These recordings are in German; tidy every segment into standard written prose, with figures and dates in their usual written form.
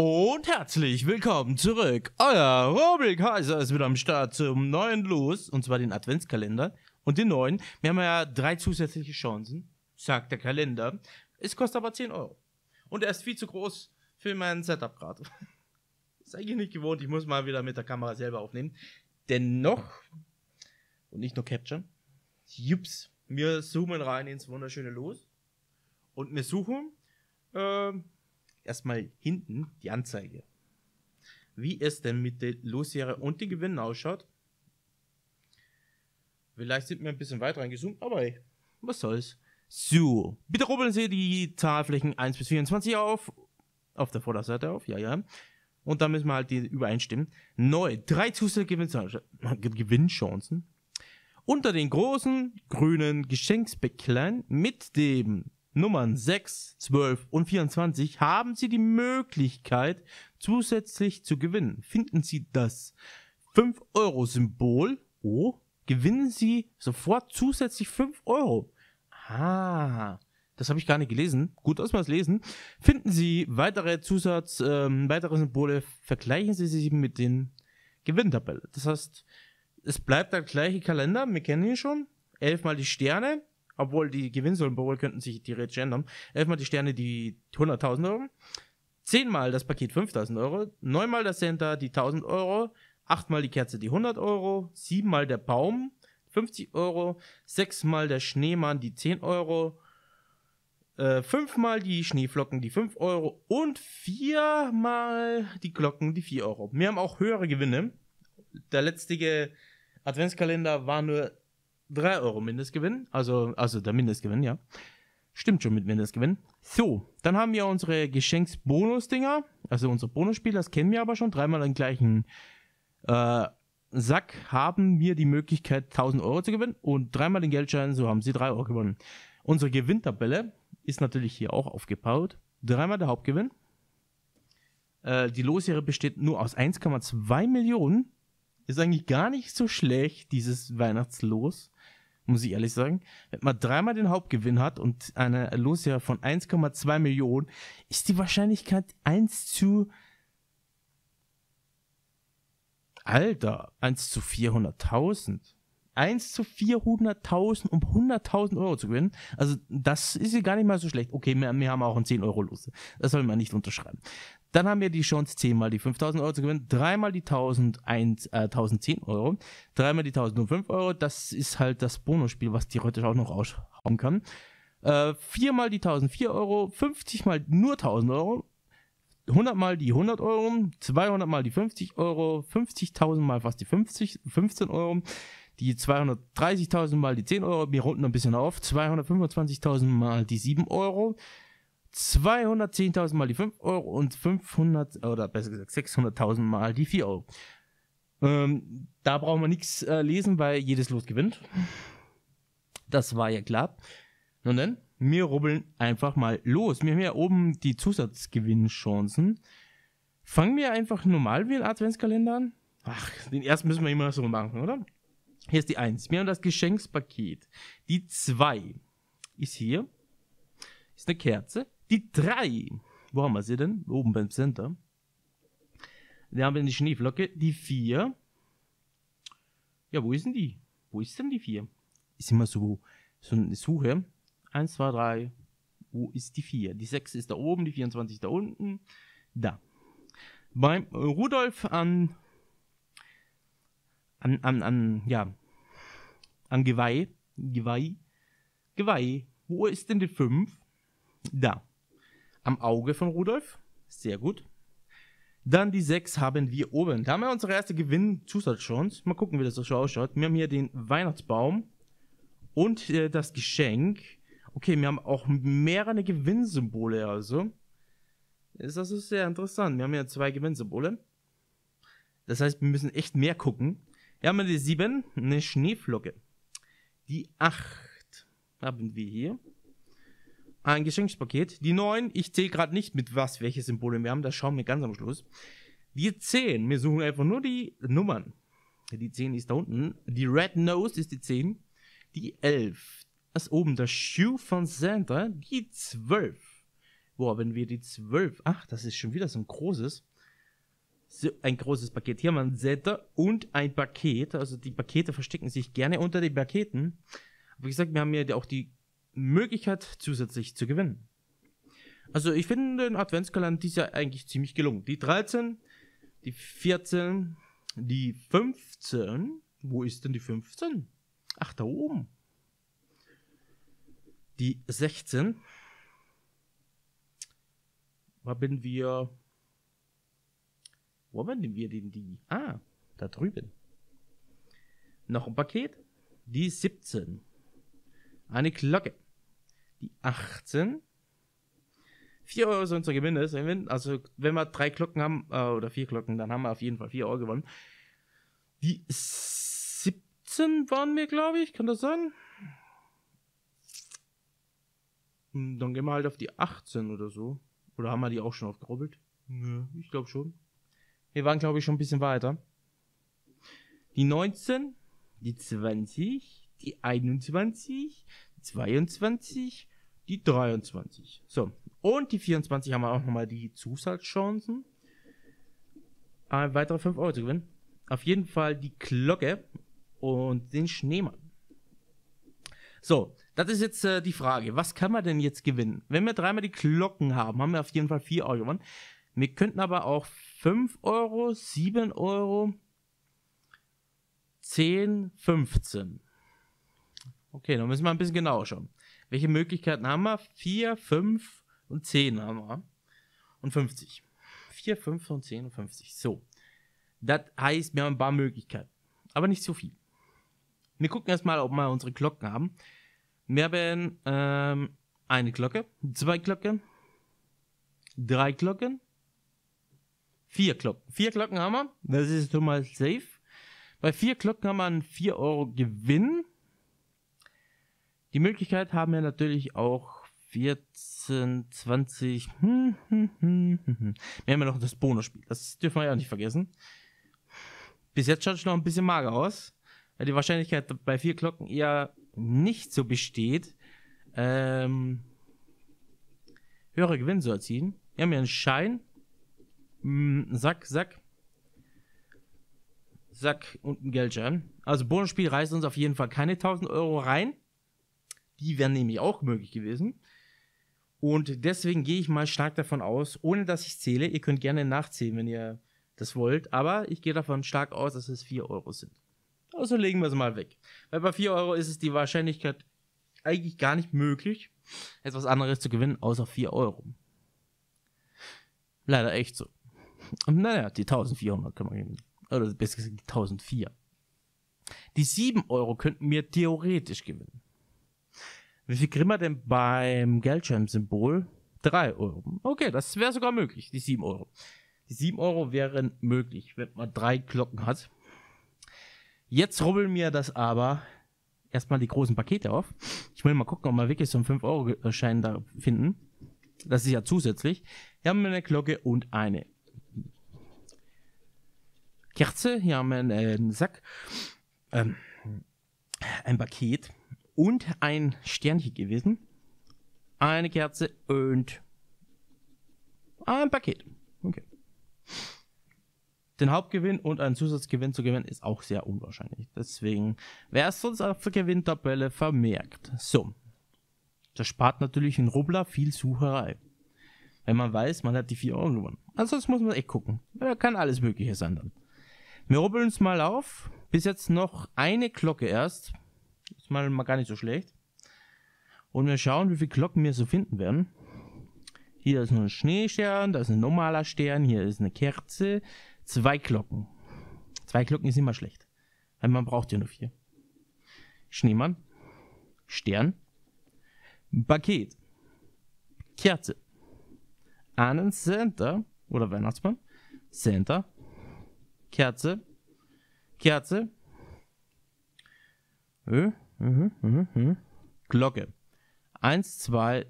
Und herzlich willkommen zurück. Euer Rubbelkaiser ist wieder am Start zum neuen Los. Und zwar den Adventskalender und den neuen. Wir haben ja 3 zusätzliche Chancen, sagt der Kalender. Es kostet aber 10 Euro. Und er ist viel zu groß für mein Setup gerade. Ist eigentlich nicht gewohnt. Ich muss mal wieder mit der Kamera selber aufnehmen. Dennoch, und nicht nur Capture. Jups. Wir zoomen rein ins wunderschöne Los. Und wir suchen erstmal hinten die Anzeige, wie es denn mit der Losserie und den Gewinnen ausschaut. Vielleicht sind wir ein bisschen weit reingezoomt, aber hey, was soll's. So, bitte rubbeln Sie die Zahlflächen 1 bis 24 auf der Vorderseite auf, ja. Und da müssen wir halt die übereinstimmen. Neu, 3 zusätzliche Gewinnchancen. Unter den großen grünen Geschenkspäcklein mit dem Nummern 6, 12 und 24 haben Sie die Möglichkeit, zusätzlich zu gewinnen. Finden Sie das 5-Euro-Symbol, gewinnen Sie sofort zusätzlich 5 Euro. Ah, das habe ich gar nicht gelesen. Gut, dass wir es lesen. Finden Sie weitere Symbole, vergleichen Sie sie mit den Gewinntabellen. Das heißt, es bleibt der gleiche Kalender, wir kennen ihn schon. 11-mal die Sterne. Obwohl die Gewinnsymbole könnten sich theoretisch ändern. 11-mal die Sterne, die 100.000 Euro. 10-mal das Paket 5.000 Euro. 9-mal das Center, die 1.000 Euro. 8-mal die Kerze, die 100 Euro. 7-mal der Baum, 50 Euro. 6-mal der Schneemann, die 10 Euro. 5-mal die Schneeflocken, die 5 Euro. Und 4-mal die Glocken, die 4 Euro. Wir haben auch höhere Gewinne. Der letzte Adventskalender war nur 3 Euro Mindestgewinn, also der Mindestgewinn, ja. Stimmt schon mit Mindestgewinn. So, dann haben wir unsere Geschenksbonus-Dinger, also unser Bonusspiel, das kennen wir aber schon. 3-mal den gleichen Sack haben wir die Möglichkeit, 1000 Euro zu gewinnen und 3-mal den Geldschein, so haben sie 3 Euro gewonnen. Unsere Gewinntabelle ist natürlich hier auch aufgebaut. 3-mal der Hauptgewinn. Die Losserie besteht nur aus 1,2 Millionen. Ist eigentlich gar nicht so schlecht, dieses Weihnachtslos. Muss ich ehrlich sagen, wenn man 3-mal den Hauptgewinn hat und eine Losserie von 1,2 Millionen, ist die Wahrscheinlichkeit 1 zu 400.000. 1 zu 400.000, um 100.000 Euro zu gewinnen. Also das ist ja gar nicht mal so schlecht. Okay, wir haben auch ein 10-Euro-Lose. Das soll man nicht unterschreiben. Dann haben wir die Chance, 10-mal die 5.000 Euro zu gewinnen, 3-mal die 1.010 Euro, 3-mal die 1.005 Euro, das ist halt das Bonusspiel, was theoretisch auch noch raushauen kann, 4-mal die 1.004 Euro, 50-mal nur 1.000 Euro, 100-mal die 100 Euro, 200-mal die 50 Euro, 50.000-mal fast die 15 Euro, die 230.000-mal die 10 Euro, wir runden ein bisschen auf, 225.000-mal die 7 Euro, 210.000 mal die 5 Euro und 500 oder besser gesagt 600.000 mal die 4 Euro. Da brauchen wir nichts lesen, weil jedes Los gewinnt. Das war ja klar. Nun denn, wir rubbeln einfach mal los. Wir haben ja oben die Zusatzgewinnchancen. Fangen wir einfach normal wie ein Adventskalender an. Ach, den ersten müssen wir immer so machen, oder? Hier ist die 1. Wir haben das Geschenkspaket. Die 2 ist hier. Ist eine Kerze. Die 3. Wo haben wir sie denn? Oben beim Center. Da haben wir die Schneeflocke. Die 4. Ja, wo ist denn die? Wo ist denn die 4? Ist immer so eine Suche. 1, 2, 3. Wo ist die 4? Die 6 ist da oben, die 24 da unten. Da. Beim Rudolf an Geweih. Wo ist denn die 5? Da. Am Auge von Rudolf. Sehr gut. Dann die 6 haben wir oben. Da haben wir unsere erste Gewinn-Zusatzchance. Mal gucken, wie das so ausschaut. Wir haben hier den Weihnachtsbaum und das Geschenk. Okay, wir haben auch mehrere Gewinnsymbole. Also ist das also sehr interessant. Wir haben hier 2 Gewinnsymbole. Das heißt, wir müssen echt mehr gucken. Hier haben wir die 7, eine Schneeflocke. Die 8 haben wir hier. Ein Geschenkspaket. Die 9, ich zähle gerade nicht mit welche Symbole wir haben, das schauen wir ganz am Schluss. Die 10, wir suchen einfach nur die Nummern. Die 10 ist da unten. Die Red Nose ist die 10. Die 11, das oben, das Shoe von Santa. Die 12, Boah, wenn wir die 12... Ach, das ist schon wieder so ein großes. So, ein großes Paket. Hier haben wir einen Setter und ein Paket. Also die Pakete verstecken sich gerne unter den Paketen. Aber wie gesagt, wir haben ja auch die Möglichkeit, zusätzlich zu gewinnen. Also ich finde den Adventskalender dieses Jahr eigentlich ziemlich gelungen. Die 13, die 14, die 15. Wo ist denn die 15? Ach, da oben. Die 16. Wo haben wir denn die? Ah, da drüben. Noch ein Paket. Die 17. Eine Glocke. Die 18. 4 Euro ist unser Gewinn. Also wenn wir 3 Glocken haben, oder 4 Glocken, dann haben wir auf jeden Fall 4 Euro gewonnen. Die 17 waren wir, glaube ich. Kann das sein? Dann gehen wir halt auf die 18 oder so. Oder haben wir die auch schon aufgerubbelt? Nö, ich glaube schon. Wir waren, glaube ich, schon ein bisschen weiter. Die 19, die 20, die 21, die 22, die 23. So, und die 24 haben wir auch nochmal die Zusatzchancen. Weitere 5 Euro zu gewinnen. Auf jeden Fall die Glocke und den Schneemann. So, das ist jetzt die Frage, was kann man denn jetzt gewinnen? Wenn wir 3-mal die Glocken haben, haben wir auf jeden Fall 4 Euro gewonnen. Wir könnten aber auch 5 Euro, 7 Euro, 10, 15. Okay, dann müssen wir ein bisschen genauer schauen. Welche Möglichkeiten haben wir? 4, 5 und 10 haben wir. Und 50. 4, 5 und 10 und 50. So, das heißt, wir haben ein paar Möglichkeiten, aber nicht so viel. Wir gucken erstmal, ob wir unsere Glocken haben. Wir haben eine Glocke, 2 Glocken, 3 Glocken, 4 Glocken. 4 Glocken haben wir, das ist schon mal safe. Bei 4 Glocken haben wir einen 4 Euro Gewinn. Die Möglichkeit haben wir natürlich auch 14, 20. Wir haben ja noch das Bonusspiel, das dürfen wir ja auch nicht vergessen. Bis jetzt schaut es noch ein bisschen mager aus. Die Wahrscheinlichkeit bei 4 Glocken eher nicht so besteht, höhere Gewinne zu erzielen. Wir haben hier einen Schein. Sack, Sack. Sack und einen Geldschein. Also Bonusspiel reißt uns auf jeden Fall keine 1000 Euro rein. Die wären nämlich auch möglich gewesen. Und deswegen gehe ich mal stark davon aus, ohne dass ich zähle. Ihr könnt gerne nachzählen, wenn ihr das wollt. Aber ich gehe davon stark aus, dass es 4 Euro sind. Also legen wir es mal weg. Weil bei 4 Euro ist es die Wahrscheinlichkeit eigentlich gar nicht möglich, etwas anderes zu gewinnen, außer 4 Euro. Leider echt so. Und naja, die 1400 können wir gewinnen. Oder besser gesagt, die 1004. Die 7 Euro könnten wir theoretisch gewinnen. Wie viel kriegen wir denn beim Geldschein-Symbol? 3 Euro. Okay, das wäre sogar möglich, die 7 Euro. Die 7 Euro wären möglich, wenn man 3 Glocken hat. Jetzt rubbeln mir das aber erstmal die großen Pakete auf. Ich will mal gucken, ob wir wirklich so einen 5-Euro-Schein da finden. Das ist ja zusätzlich. Hier haben wir eine Glocke und eine Kerze. Hier haben wir einen Sack, ein Paket und ein Sternchen gewesen. Eine Kerze und ein Paket. Okay. Den Hauptgewinn und einen Zusatzgewinn zu gewinnen ist auch sehr unwahrscheinlich. Deswegen wäre es sonst auf der Gewinntabelle vermerkt. So. Das spart natürlich in Rubbler viel Sucherei. Wenn man weiß, man hat die 4 Euro gewonnen. Ansonsten muss man echt gucken. Da kann alles Mögliche sein dann. Wir rubbeln es mal auf. Bis jetzt noch eine Glocke erst. Ist mal gar nicht so schlecht. Und wir schauen, wie viele Glocken wir so finden werden. Hier ist noch ein Schneestern, da ist ein normaler Stern, hier ist eine Kerze. 2 Glocken. 2 Glocken ist immer schlecht. Weil man braucht ja nur 4. Schneemann. Stern. Paket. Kerze. Einen Center. Oder Weihnachtsmann. Center. Kerze. Kerze. Glocke. 1, 2,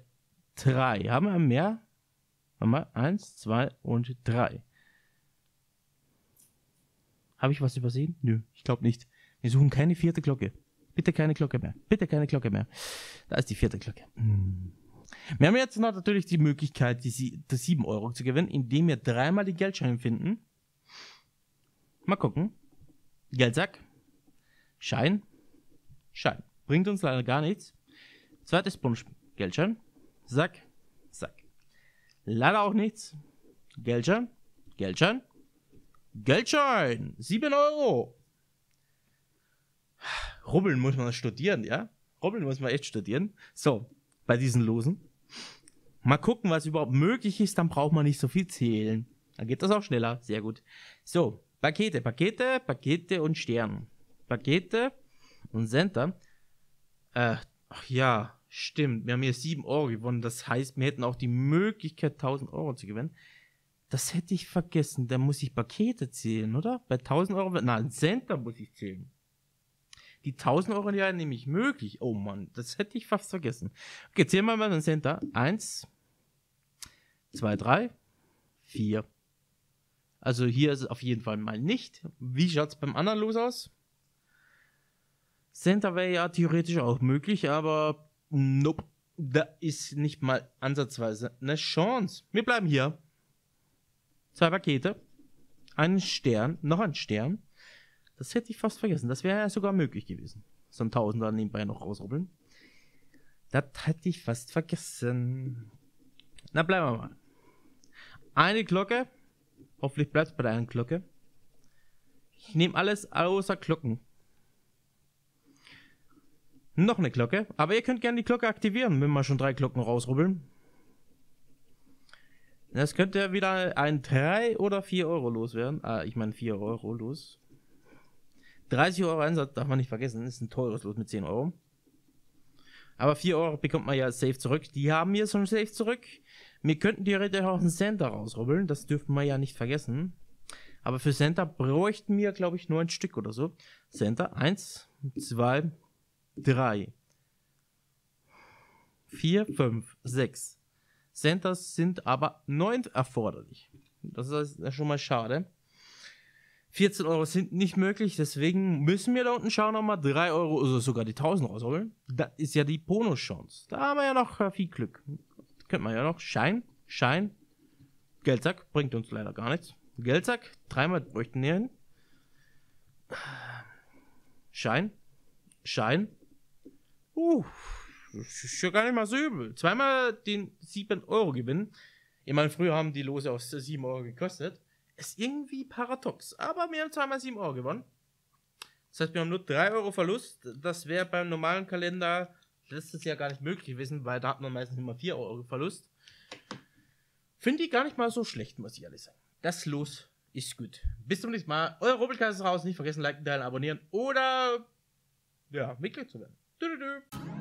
3. Haben wir mehr? Haben wir 1, 2 und 3. Habe ich was übersehen? Nö, ich glaube nicht. Wir suchen keine 4. Glocke. Bitte keine Glocke mehr. Bitte keine Glocke mehr. Da ist die 4. Glocke. Wir haben jetzt noch natürlich die Möglichkeit, das 7 Euro zu gewinnen, indem wir dreimal die Geldscheine finden. Mal gucken. Geldsack. Schein. Schein. Bringt uns leider gar nichts. Zweites Punsch. Geldschein. Sack. Sack. Leider auch nichts. Geldschein. Geldschein. Geldschein. 7 Euro. Rubbeln muss man studieren, ja? Rubbeln muss man echt studieren. So, bei diesen Losen. Mal gucken, was überhaupt möglich ist. Dann braucht man nicht so viel zählen. Dann geht das auch schneller. Sehr gut. So, Pakete, Pakete, Pakete und Sterne. Pakete und Center. Ach ja, stimmt. Wir haben hier 7 Euro gewonnen. Das heißt, wir hätten auch die Möglichkeit, 1000 Euro zu gewinnen. Das hätte ich vergessen. Da muss ich Pakete zählen, oder? Bei 1000 Euro... Nein, Center muss ich zählen. Die 1000 Euro wären nämlich möglich. Oh Mann, das hätte ich fast vergessen. Okay, zählen wir mal den Center. 1, 2, 3, 4. Also hier ist es auf jeden Fall mal nicht. Wie schaut es beim anderen Los aus? Center wäre ja theoretisch auch möglich, aber nope. Da ist nicht mal ansatzweise eine Chance. Wir bleiben hier. 2 Pakete. Einen Stern. Noch ein Stern. Das hätte ich fast vergessen. Das wäre ja sogar möglich gewesen. So ein Tausender nebenbei noch rausrubbeln. Das hätte ich fast vergessen. Na, bleiben wir mal. Eine Glocke. Hoffentlich bleibt es bei der einen Glocke. Ich nehme alles außer Glocken. Noch eine Glocke. Aber ihr könnt gerne die Glocke aktivieren, wenn wir schon 3 Glocken rausrubbeln. Das könnte wieder ein 3 oder 4 Euro los werden. Ah, ich meine 4 Euro los. 30 Euro Einsatz darf man nicht vergessen, ist ein teures Los mit 10 Euro. Aber 4 Euro bekommt man ja safe zurück. Die haben wir schon safe zurück. Wir könnten theoretisch auch einen Center rausrubbeln, das dürfen wir ja nicht vergessen. Aber für Center bräuchten wir, glaube ich, nur ein Stück oder so. Center, 1, 2, 3, 4, 5, 6. Centers sind aber 9 erforderlich. Das ist schon mal schade. 14 Euro sind nicht möglich, deswegen müssen wir da unten schauen, nochmal 3 Euro oder also sogar die 1000 rausholen. Das ist ja die Bonuschance. Da haben wir ja noch viel Glück. Das könnte man ja noch. Schein, Schein. Geldsack bringt uns leider gar nichts. Geldsack, dreimal bräuchten wir hin. Schein, Schein. Das ist ja gar nicht mal so übel. Zweimal den 7 Euro gewinnen. Ich meine, früher haben die Lose aus 7 Euro gekostet. Ist irgendwie paradox, aber wir haben zweimal 7 Euro gewonnen. Das heißt, wir haben nur 3 Euro Verlust. Das wäre beim normalen Kalender letztes Jahr gar nicht möglich gewesen, weil da hat man meistens immer 4 Euro Verlust. Finde ich gar nicht mal so schlecht, muss ich ehrlich sagen. Das Los ist gut. Bis zum nächsten Mal. Euer Rubbelkaiser raus. Nicht vergessen, liken, teilen, abonnieren oder ja, Mitglied zu werden. Tü -tü -tü.